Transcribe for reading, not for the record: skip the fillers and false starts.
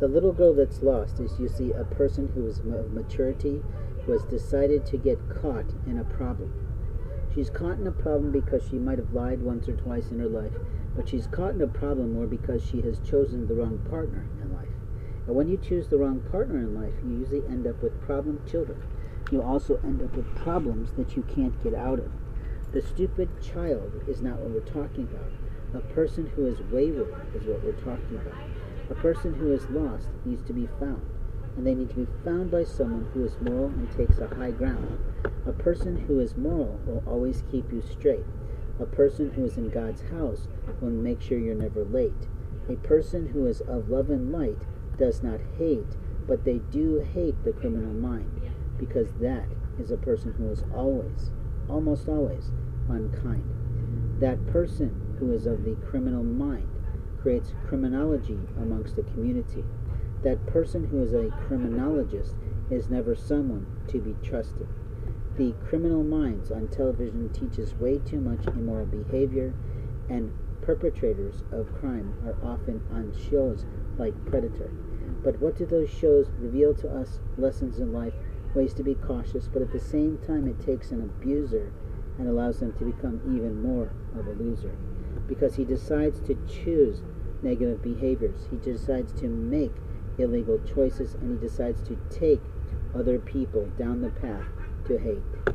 The little girl that's lost is usually a person who is of maturity, who has decided to get caught in a problem. She's caught in a problem because she might have lied once or twice in her life, but she's caught in a problem more because she has chosen the wrong partner in life. And when you choose the wrong partner in life, you usually end up with problem children. You also end up with problems that you can't get out of. The stupid child is not what we're talking about. A person who is wayward is what we're talking about. A person who is lost needs to be found, and they need to be found by someone who is moral and takes a high ground. A person who is moral will always keep you straight. A person who is in God's house will make sure you're never late. A person who is of love and light does not hate, but they do hate the criminal mind, because that is a person who is always, almost always, unkind. That person who is of the criminal mind creates criminology amongst the community. That person who is a criminologist is never someone to be trusted. The Criminal Minds on television teaches way too much immoral behavior, and perpetrators of crime are often on shows like Predator. But what do those shows reveal to us? Lessons in life, ways to be cautious, but at the same time it takes an abuser and allows them to become even more of a loser, because he decides to choose negative behaviors. He decides to make illegal choices, and he decides to take other people down the path to hate.